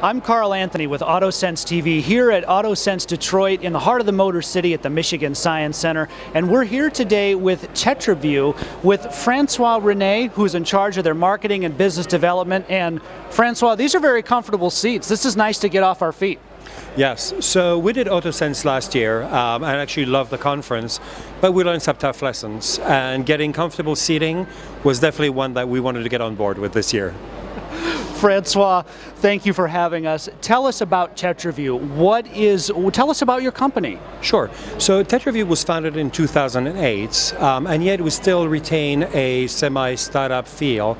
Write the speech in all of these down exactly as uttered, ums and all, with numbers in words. I'm Carl Anthony with AutoSens T V here at AutoSens Detroit in the heart of the Motor City at the Michigan Science Center, and we're here today with TetraVue with Francois René, who's in charge of their marketing and business development. And Francois, these are very comfortable seats. This is nice to get off our feet. Yes, so we did AutoSens last year um, and actually loved the conference, but we learned some tough lessons, and getting comfortable seating was definitely one that we wanted to get on board with this year. Francois, thank you for having us. Tell us about TetraVue. What is, tell us about your company. Sure. So TetraVue was founded in two thousand eight, um, and yet we still retain a semi-startup feel,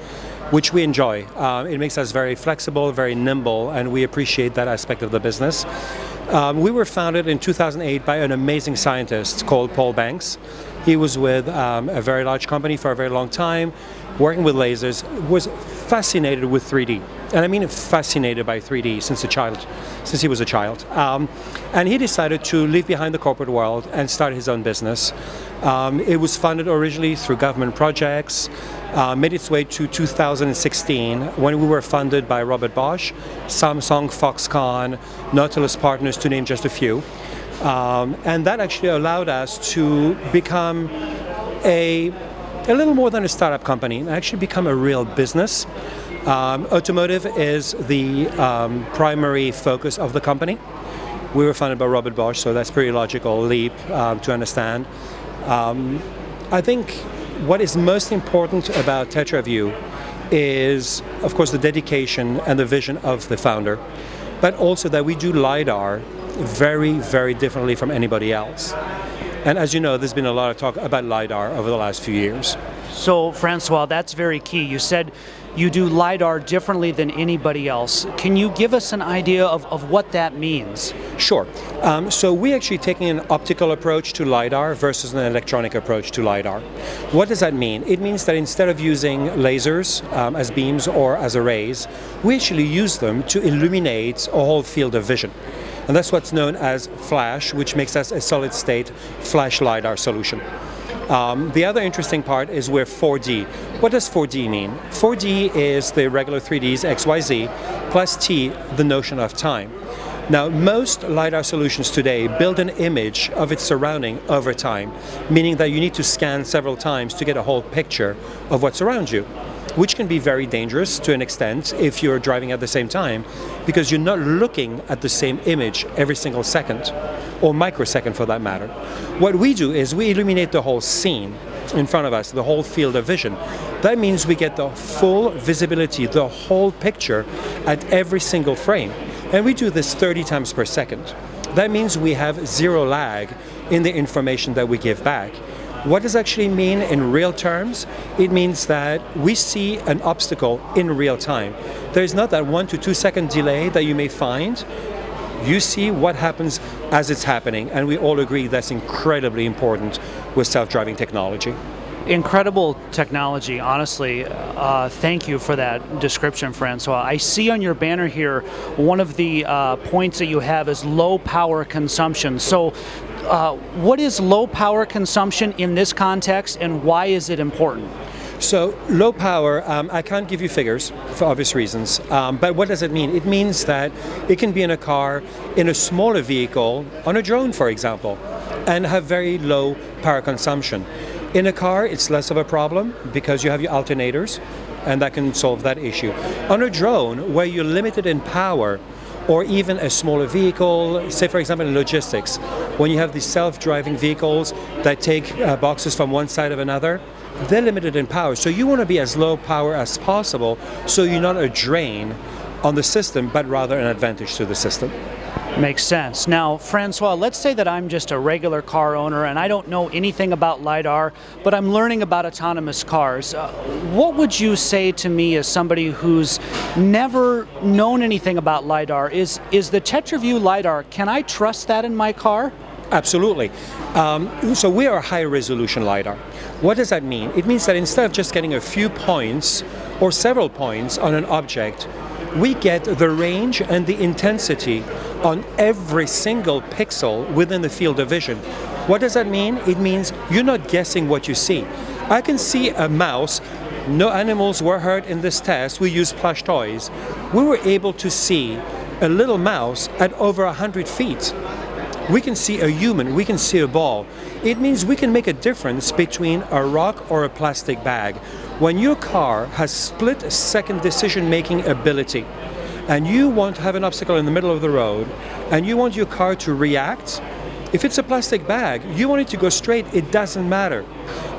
which we enjoy. Uh, it makes us very flexible, very nimble, and we appreciate that aspect of the business. Um, we were founded in two thousand eight by an amazing scientist called Paul Banks. He was with um, a very large company for a very long time, working with lasers, was fascinated with three D. And I mean fascinated by three D since a child, since he was a child. Um, and he decided to leave behind the corporate world and start his own business. Um, it was funded originally through government projects, uh, made its way to two thousand sixteen when we were funded by Robert Bosch, Samsung, Foxconn, Nautilus Partners, to name just a few. Um, and that actually allowed us to become a a little more than a startup company, and actually become a real business. Um, automotive is the um, primary focus of the company. We were funded by Robert Bosch, so that's a pretty logical leap um, to understand. Um, I think what is most important about TetraVue is, of course, the dedication and the vision of the founder, but also that we do LiDAR very, very differently from anybody else. And as you know, there's been a lot of talk about LiDAR over the last few years. So, Francois, that's very key. You said you do LiDAR differently than anybody else. Can you give us an idea of, of what that means? Sure. Um, so we're actually taking an optical approach to LiDAR versus an electronic approach to LiDAR. What does that mean? It means that instead of using lasers um, as beams or as arrays, we actually use them to illuminate a whole field of vision. And that's what's known as flash, which makes us a solid state flash LiDAR solution. Um, the other interesting part is we're four D. What does four D mean? four D is the regular three Ds, X Y Z, plus T, the notion of time. Now, most LiDAR solutions today build an image of its surrounding over time, meaning that you need to scan several times to get a whole picture of what's around you, which can be very dangerous to an extent if you're driving at the same time, because you're not looking at the same image every single second, or microsecond for that matter. What we do is we illuminate the whole scene in front of us, the whole field of vision. That means we get the full visibility, the whole picture at every single frame. And we do this thirty times per second. That means we have zero lag in the information that we give back. What does actually mean in real terms? It means that we see an obstacle in real time. There's not that one to two second delay that you may find. You see what happens as it's happening, and we all agree that's incredibly important with self-driving technology. Incredible technology, honestly. Uh, thank you for that description, Francois. I see on your banner here, one of the uh, points that you have is low power consumption. So uh, what is low power consumption in this context, and why is it important? So low power, um, I can't give you figures for obvious reasons, um, but what does it mean? It means that it can be in a car, in a smaller vehicle, on a drone, for example, and have very low power consumption. In a car, it's less of a problem because you have your alternators, and that can solve that issue. On a drone, where you're limited in power, or even a smaller vehicle, say for example in logistics, when you have these self-driving vehicles that take uh, boxes from one side of another, they're limited in power. So you want to be as low power as possible, so you're not a drain on the system, but rather an advantage to the system. Makes sense. Now, Francois, let's say that I'm just a regular car owner and I don't know anything about LiDAR, but I'm learning about autonomous cars. Uh, what would you say to me as somebody who's never known anything about LiDAR? Is, is the TetraVue LiDAR, can I trust that in my car? Absolutely. Um, so we are high-resolution LiDAR. What does that mean? It means that instead of just getting a few points or several points on an object, we get the range and the intensity on every single pixel within the field of vision. What does that mean? It means you're not guessing what you see. I can see a mouse. No animals were hurt in this test. We used plush toys. We were able to see a little mouse at over one hundred feet. We can see a human, we can see a ball. It means we can make a difference between a rock or a plastic bag. When your car has split-second decision-making ability, and you want to have an obstacle in the middle of the road, and you want your car to react, if it's a plastic bag, you want it to go straight, it doesn't matter.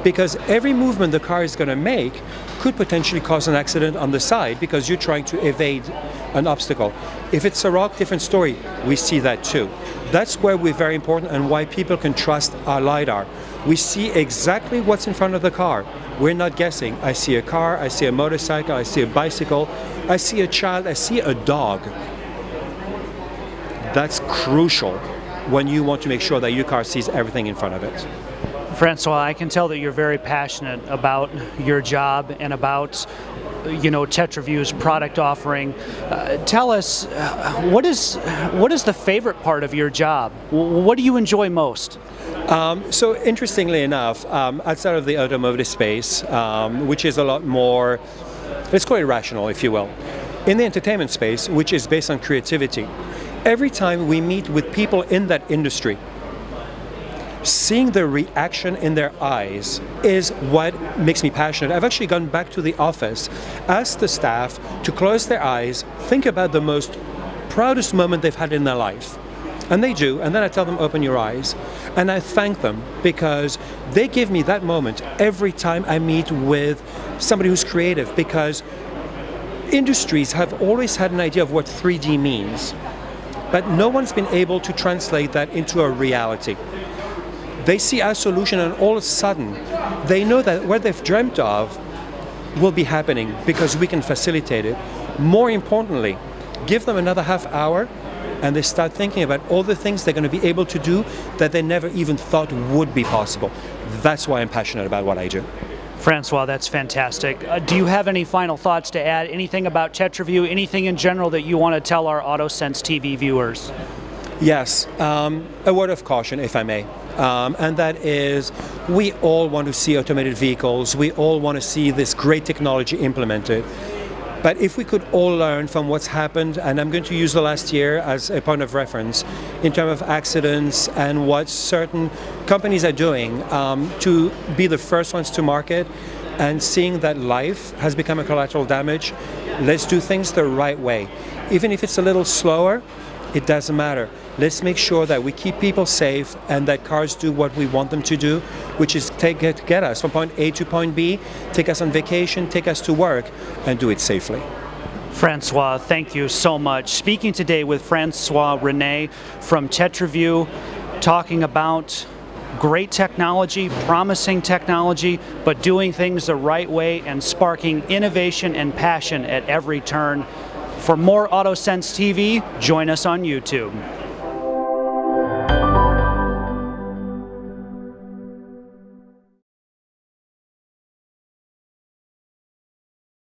Because every movement the car is going to make could potentially cause an accident on the side because you're trying to evade an obstacle. If it's a rock, different story. We see that too. That's where we're very important and why people can trust our LiDAR. We see exactly what's in front of the car. We're not guessing. I see a car, I see a motorcycle, I see a bicycle, I see a child, I see a dog. That's crucial when you want to make sure that your car sees everything in front of it. Francois, I can tell that you're very passionate about your job and about, you know, TetraVue's product offering. Uh, tell us, uh, what is what is the favorite part of your job? W what do you enjoy most? Um, so interestingly enough, um, outside of the automotive space, um, which is a lot more, let's call it rational, if you will, in the entertainment space, which is based on creativity, every time we meet with people in that industry, seeing the reaction in their eyes is what makes me passionate. I've actually gone back to the office, asked the staff to close their eyes, think about the most proudest moment they've had in their life. And they do, and then I tell them, open your eyes. And I thank them because they give me that moment every time I meet with somebody who's creative, because industries have always had an idea of what three D means, but no one's been able to translate that into a reality. They see our solution and all of a sudden, they know that what they've dreamt of will be happening because we can facilitate it. More importantly, give them another half hour and they start thinking about all the things they're going to be able to do that they never even thought would be possible. That's why I'm passionate about what I do. Francois, that's fantastic. Uh, do you have any final thoughts to add? Anything about TetraVue? Anything in general that you want to tell our AutoSense T V viewers? Yes, um, a word of caution, if I may. Um, and that is, we all want to see automated vehicles, we all want to see this great technology implemented. But if we could all learn from what's happened, and I'm going to use the last year as a point of reference, in terms of accidents and what certain companies are doing um, to be the first ones to market, and seeing that life has become a collateral damage, let's do things the right way. Even if it's a little slower, it doesn't matter. Let's make sure that we keep people safe and that cars do what we want them to do, which is take, get, get us from point A to point B, take us on vacation, take us to work, and do it safely. Francois, thank you so much. Speaking today with Francois René from TetraVue, talking about great technology, promising technology, but doing things the right way and sparking innovation and passion at every turn. For more AutoSense T V, join us on YouTube.